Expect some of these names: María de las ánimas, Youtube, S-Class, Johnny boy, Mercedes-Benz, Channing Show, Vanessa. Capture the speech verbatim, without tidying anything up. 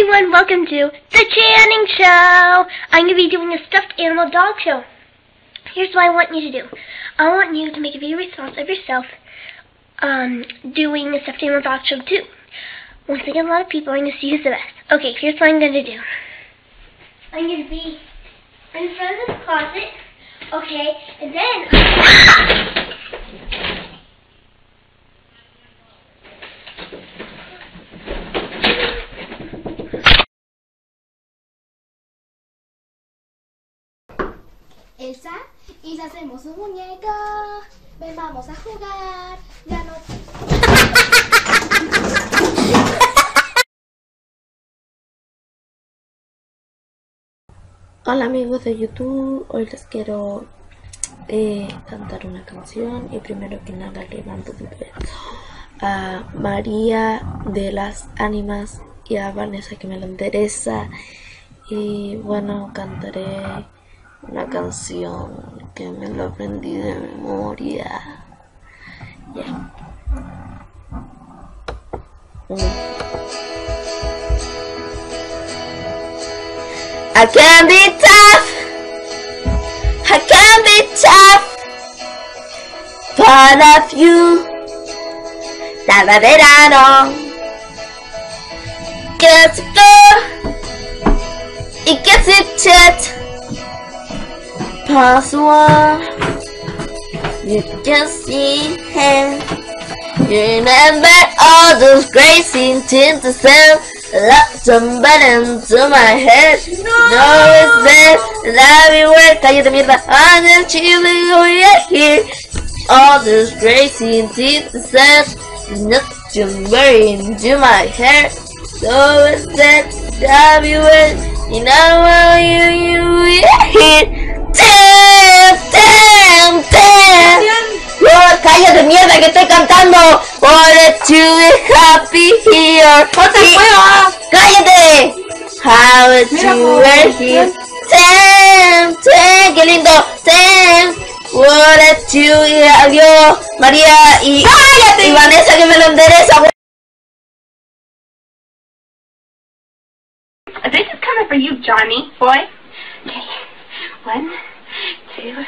everyone, welcome to the Channing Show. I'm going to be doing a stuffed animal dog show. Here's what I want you to do. I want you to make a video response of yourself um, doing a stuffed animal dog show too. Once again, a lot of people are going to see who's the best. Okay, here's what I'm going to do. I'm going to be in front of the closet, okay, and then... Elsa, y ya hacemos un muñeco. Ven, vamos a jugar. Ya no. Hola amigos de YouTube, hoy les quiero eh, cantar una canción y primero que nada le mando a María de las Ánimas y a Vanessa que me lo interesa. Y bueno, cantaré una canción que me lo aprendí de memoria. Yeah. I can be tough, I can be tough, but of you, nada verano. Get to go, it gets it chat. Password, you can see him. You remember all those crazy things to sell. Lock some buttons to my head. No, no it's there, and everywhere. Calle de mierda, I'm the chilling over here. All those crazy things to sell. Not to worry into my head. No, it's there, and everywhere. You know what you, you, you, you. ¡Tem! ¡Tem! ¡Tem! ¡Oh, calla de mierda que estoy cantando! ¡Wanted to be happy here! ¡No te muevas! ¡Cállate! ¡How it you were here! ¡Tem! ¡Tem! ¡Qué lindo! ¡Tem! ¡Wanted to be adiós! María y, y Vanessa que me lo endereza. This is coming for you, Johnny boy. Okay. One, two...